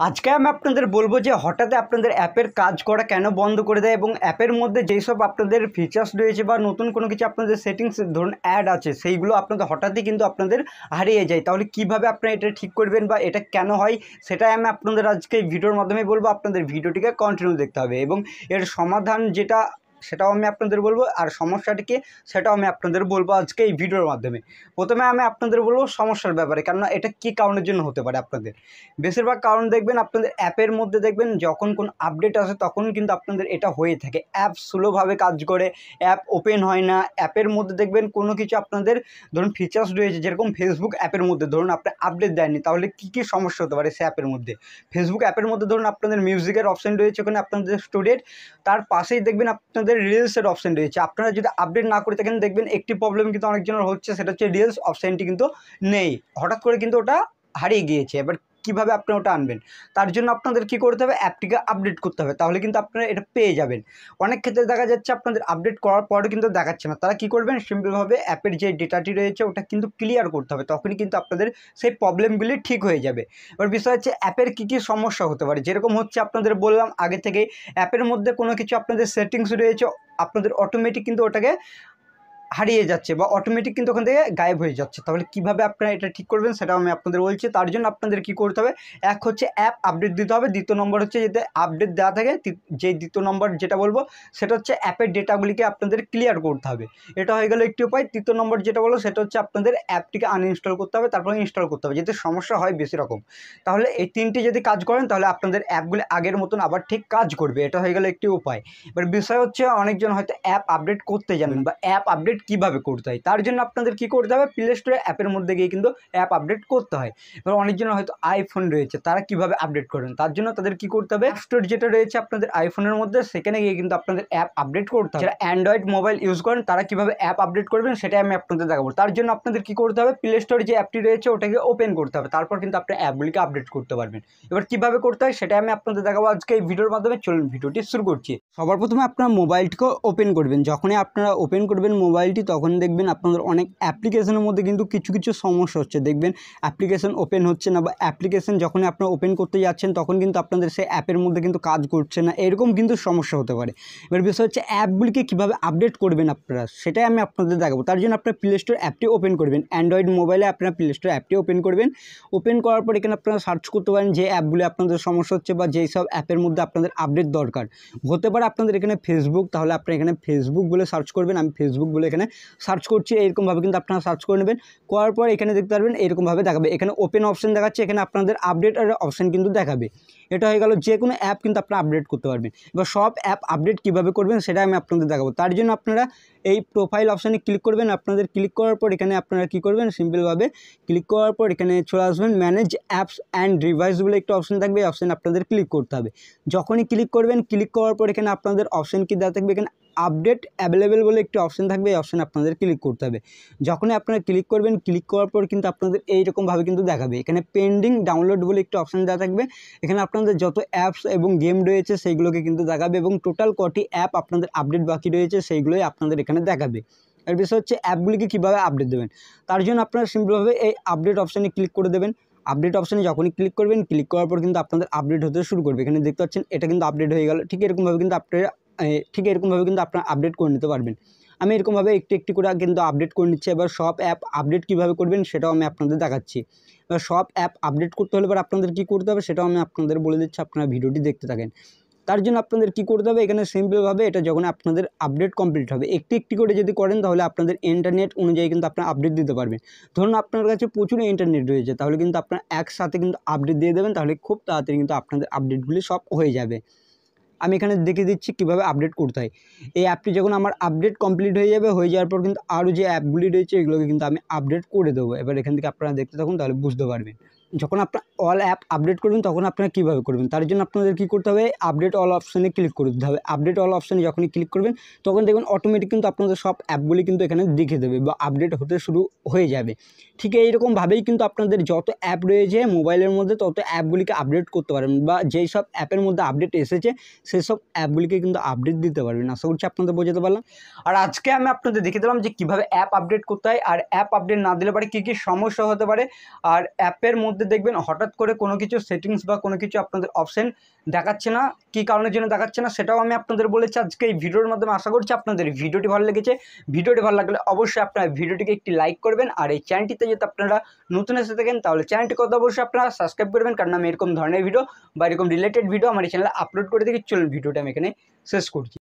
आज के बोलो जो हठात् अपन ऐपर काज करा क्यों बंद कर दे ऐपर मध्य जे सब अपन फीचार्स रही है नतून को अपन सेटिंग्स धरन एड आज से अपन हठात् ही क्योंकि अपन हारिए जाए क्यों अपना ये ठीक करबें ये कैन है सेटाई हमें अपन आज के भिडियोर माध्यम बोलो अपन भिडियो के कन्टिन्यू देखते हैं एर समाधान जेटा সেটাও আমি আপনাদের বলবো আর সমস্যাটিকে সেটাও আমি আপনাদের বলবো আজকে এই ভিডিওর মাধ্যমে। প্রথমে আমি আপনাদের বলবো সমস্যার ব্যাপারে, কারণ এটা কি কারণের জন্য হতে পারে। আপনাদের বেশিরভাগ কারণ দেখবেন আপনাদের অ্যাপের মধ্যে দেখবেন যখন কোন আপডেট আসে তখন কিন্তু আপনাদের এটা হয়ে থাকে। অ্যাপ স্লোভাবে কাজ করে, অ্যাপ ওপেন হয় না, অ্যাপের মধ্যে দেখবেন কোনো কিছু আপনাদের ধরুন ফিচার্স রয়েছে, যেরকম ফেসবুক অ্যাপের মধ্যে ধরুন আপনি আপডেট দেননি, তাহলে কি কি সমস্যা হতে পারে সে অ্যাপের মধ্যে। ফেসবুক অ্যাপের মধ্যে ধরুন আপনাদের মিউজিকের অপশন রয়েছে, ওখানে আপনাদের স্টোরেজ, তার পাশেই দেখবেন আপনাদের রিলসের অপশন রয়েছে। আপনারা যদি আপডেট না করে থাকেন দেখবেন একটি প্রবলেম কিন্তু অনেকজনের হচ্ছে, সেটা হচ্ছে রিলস অপশনটি কিন্তু নেই, হঠাৎ করে কিন্তু ওটা হারিয়ে গিয়েছে। এবার কীভাবে আপনি ওটা আনবেন, তার জন্য আপনাদের কী করতে হবে, অ্যাপটিকে আপডেট করতে হবে, তাহলে কিন্তু আপনারা এটা পেয়ে যাবেন। অনেক ক্ষেত্রে দেখা যাচ্ছে আপনাদের আপডেট করার পরও কিন্তু দেখাচ্ছে না, তারা কী করবেন, সিম্পলভাবে অ্যাপের যে ডেটাটি রয়েছে ওটা কিন্তু ক্লিয়ার করতে হবে, তখনই কিন্তু আপনাদের সেই প্রবলেমগুলি ঠিক হয়ে যাবে। এবার বিষয় হচ্ছে অ্যাপের কী কী সমস্যা হতে পারে, যেরকম হচ্ছে আপনাদের বললাম আগে থেকে অ্যাপের মধ্যে কোনো কিছু আপনাদের সেটিংস রয়েছে আপনাদের অটোমেটিক কিন্তু ওটাকে হারিয়ে যাচ্ছে বা অটোমেটিক কিন্তু ওখান থেকে গায়েব হয়ে যাচ্ছে। তাহলে কীভাবে আপনারা এটা ঠিক করবেন সেটা আমি আপনাদের বলছি। তার জন্য আপনাদের কী করতে হবে, এক হচ্ছে অ্যাপ আপডেট দিতে হবে, দ্বিতীয় নম্বর হচ্ছে যাতে আপডেট দেওয়া থাকে, যে দ্বিতীয় নম্বর যেটা বলবো সেটা হচ্ছে অ্যাপের ডেটাগুলিকে আপনাদের ক্লিয়ার করতে হবে, এটা হয়ে গেল একটি উপায়। তৃতীয় নম্বর যেটা বলবো সেটা হচ্ছে আপনাদের অ্যাপটিকে আনইনস্টল করতে হবে, তারপরে ইনস্টল করতে হবে যাতে সমস্যা হয় বেশি রকম। তাহলে এই তিনটি যদি কাজ করেন তাহলে আপনাদের অ্যাপগুলি আগের মতন আবার ঠিক কাজ করবে, এটা হয়ে গেল একটি উপায়। এবার বিষয় হচ্ছে অনেকজন হয়তো অ্যাপ আপডেট করতে জানেন বা অ্যাপ আপডেট কিভাবে করতে হয়, তার জন্য আপনাদের কি করতে হবে, প্লে স্টোরে অ্যাপের মধ্যে গিয়ে কিন্তু অ্যাপ আপডেট করতে হয়। এবার অনেকজন হয়তো আইফোন রয়েছে, তারা কিভাবে আপডেট করবেন, তার জন্য তাদের কি করতে হবে, অ্যাপ স্টোর যেটা রয়েছে আপনাদের আইফোনের মধ্যে সেখানে গিয়ে কিন্তু আপনাদের অ্যাপ আপডেট করতে হবে। যারা অ্যান্ড্রয়েড মোবাইল ইউজ করেন তারা কিভাবে অ্যাপ আপডেট করবেন সেটাই আমি আপনাদের দেখাবো। তার জন্য আপনাদের কি করতে হবে, প্লে স্টোরে যে অ্যাপটি রয়েছে ওটাকে ওপেন করতে হবে, তারপর কিন্তু আপনার অ্যাপগুলিকে আপডেট করতে পারবেন। এবার কিভাবে করতে হয় সেটাই আমি আপনাদের দেখাবো আজকে এই ভিডিওর মাধ্যমে। চলুন ভিডিওটি শুরু করছি। সবার প্রথমে আপনার মোবাইলটিকে ওপেন করবেন, যখনই আপনারা ওপেন করবেন মোবাইলটি তখন দেখবেন আপনাদের অনেক অ্যাপ্লিকেশনের মধ্যে কিন্তু কিছু কিছু সমস্যা হচ্ছে, দেখবেন অ্যাপ্লিকেশন ওপেন হচ্ছে না বা অ্যাপ্লিকেশন যখন আপনারা ওপেন করতে যাচ্ছেন তখন কিন্তু আপনাদের সেই অ্যাপের মধ্যে কিন্তু কাজ করছে না, এরকম কিন্তু সমস্যা হতে পারে। এবার বিষয় হচ্ছে অ্যাপগুলিকে কীভাবে আপডেট করবেন আপনারা সেটাই আমি আপনাদের দেখাবো। তার জন্য আপনারা প্লে স্টোর অ্যাপটি ওপেন করবেন, অ্যান্ড্রয়েড মোবাইলে আপনারা প্লে স্টোর অ্যাপটি ওপেন করবেন। ওপেন করার পর এখানে আপনারা সার্চ করতে পারেন যে অ্যাপগুলি আপনাদের সমস্যা হচ্ছে বা যেই সব অ্যাপের মধ্যে আপনাদের আপডেট দরকার হতে পারে। আপনাদের এখানে ফেসবুক, তাহলে আপনারা এখানে ফেসবুক বলে সার্চ করবেন, আমি ফেসবুক বলে এখানে সার্চ করছি, এরকমভাবে কিন্তু আপনারা সার্চ করে নেবেন। করার পর এখানে দেখতে পারবেন এরকমভাবে দেখাবে, এখানে ওপেন অপশন দেখাচ্ছে, এখানে আপনাদের আপডেট আর অপশন কিন্তু দেখাবে। এটা হয়ে গেল, যে কোনো অ্যাপ কিন্তু আপনারা আপডেট করতে পারবেন। এবার সব অ্যাপ আপডেট কীভাবে করবেন সেটা আমি আপনাদের দেখাবো। তার জন্য আপনারা এই প্রোফাইল অপশানে ক্লিক করবেন, আপনাদের ক্লিক করার পর এখানে আপনারা কী করবেন, সিম্পলভাবে ক্লিক করার পর এখানে চলে আসবেন ম্যানেজ অ্যাপস অ্যান্ড ডিভাইস বলে একটা অপশন থাকবে, এই অপশানে আপনাদের ক্লিক করতে হবে। যখনই ক্লিক করবেন, ক্লিক করার পর এখানে আপনাদের অপশান কি দেওয়া থাকবে, এখানে আপডেট অ্যাভেলেবেল বলে একটি অপশন থাকবে, এই অপশানে আপনাদের ক্লিক করতে হবে। যখনই আপনারা ক্লিক করবেন, ক্লিক করার পর কিন্তু আপনাদের এইরকমভাবে কিন্তু দেখাবে, এখানে পেন্ডিং ডাউনলোড বলে একটি অপশান দেওয়া থাকবে, এখানে আপনাদের যত অ্যাপস এবং গেম রয়েছে সেইগুলোকে কিন্তু দেখাবে এবং টোটাল কটি অ্যাপ আপনাদের আপডেট বাকি রয়েছে সেইগুলোই আপনাদের এখানে দেখাবে। আর বিষয় হচ্ছে অ্যাপগুলিকে কীভাবে আপডেট দেবেন, তার জন্য আপনারা সিম্পলভাবে এই আপডেট অপশানে ক্লিক করে দেবেন। আপডেট অপশানে যখনই ক্লিক করবেন, ক্লিক করার পর কিন্তু আপনাদের আপডেট হতে শুরু করবে, এখানে দেখতে পাচ্ছেন এটা কিন্তু আপডেট হয়ে গেল। ঠিক এরকমভাবে কিন্তু আপনারা আপডেট করে নিতে পারবেন। আমি এরকমভাবে একটু একটু করে কিন্তু আপডেট করে নিচ্ছি। এবার সব অ্যাপ আপডেট কীভাবে করবেন সেটাও আমি আপনাদের দেখাচ্ছি। এবার সব অ্যাপ আপডেট করতে হলে এবার আপনাদের কী করতে হবে সেটাও আমি আপনাদের বলে দিচ্ছি, আপনারা ভিডিওটি দেখতে থাকেন। তার জন্য আপনাদের কী করতে হবে, এখানে সিম্পলভাবে এটা যখন আপনাদের আপডেট কমপ্লিট হবে একটি একটি করে যদি করেন তাহলে আপনাদের ইন্টারনেট অনুযায়ী কিন্তু আপনারা আপডেট দিতে পারবেন। ধরুন আপনার কাছে প্রচুর ইন্টারনেট রয়েছে, তাহলে কিন্তু আপনারা একসাথে কিন্তু আপডেট দিয়ে দেবেন, তাহলে খুব তাড়াতাড়ি কিন্তু আপনাদের আপডেটগুলি সব হয়ে যাবে। আমি এখানে দেখিয়ে দিচ্ছি কীভাবে আপডেট করতে হয়। এই অ্যাপটি যখন আমার আপডেট কমপ্লিট হয়ে যাবে, হয়ে যাওয়ার পর কিন্তু আরও যে অ্যাপগুলি রয়েছে এগুলোকে কিন্তু আমি আপডেট করে দেবো। এবার এখান থেকে আপনারা দেখতে থাকুন, তাহলে বুঝতে পারবেন। যখন আপনার অল অ্যাপ আপডেট করবেন তখন আপনারা কীভাবে করবেন, তার জন্য আপনাদের কী করতে হবে, আপডেট অল অপশানে ক্লিক করে দিতে হবে। আপডেট অল অপশানে যখনই ক্লিক করবেন তখন দেখবেন অটোমেটিক কিন্তু আপনাদের সব অ্যাপগুলি কিন্তু এখানে দেখিয়ে দেবে বা আপডেট হতে শুরু হয়ে যাবে। ঠিক এইরকমভাবেই কিন্তু আপনাদের যত অ্যাপ রয়েছে মোবাইলের মধ্যে তত অ্যাপগুলিকে আপডেট করতে পারবেন বা যেই সব অ্যাপের মধ্যে আপডেট এসেছে সেই সব অ্যাপগুলিকে কিন্তু আপডেট দিতে পারবেন। আশা করছি আপনাদের বোঝাতে পারলাম। আর আজকে আমি আপনাদের দেখিয়ে দিলাম যে কীভাবে অ্যাপ আপডেট করতে হয় আর অ্যাপ আপডেট না দিলে পরে কী কী সমস্যা হতে পারে, আর অ্যাপের মধ্যে মধ্যে দেখবেন হঠাৎ করে কোনো কিছু সেটিংস বা কোনো কিছু আপনাদের অপশন দেখাচ্ছে না, কী কারণের জন্য দেখাচ্ছে না সেটাও আমি আপনাদের বলেছি আজকে এই ভিডিওর মাধ্যমে। আশা করছি আপনাদের ভিডিওটি ভালো লেগেছে। ভিডিওটি ভালো লাগলে অবশ্যই আপনারা ভিডিওটিকে একটি লাইক করবেন, আর এই চ্যানেলটিতে যদি আপনারা নতুন এসে থাকেন তাহলে চ্যানেলটি কত অবশ্যই আপনারা সাবস্ক্রাইব করবেন, কারণ আমি এরকম ধরনের ভিডিও বা এরকম রিলেটেড ভিডিও আমার এই চ্যানেলে আপলোড করে দেখি। চলুন ভিডিওটা আমি এখানে শেষ করছি।